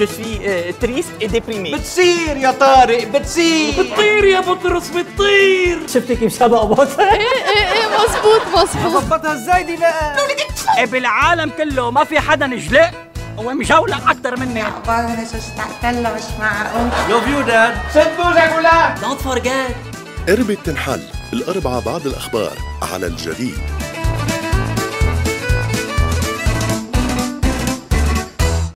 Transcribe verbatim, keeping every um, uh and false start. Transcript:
Je suis euh, triste et déprimé. بتصير يا طارق بتصير. بتطير يا بطرس بتطير. شفتي كيف شبه بطرس؟ ايه ايه ايه مظبوط مظبوط. ظبطها ازاي دي بقى؟ بالعالم كله ما في حدا نجلق ومجولق أكتر مني. مش معقول. Love you dad. سد بوزك ولا. Don't forget. إربت تنحل الأربعة بعد الأخبار على الجديد.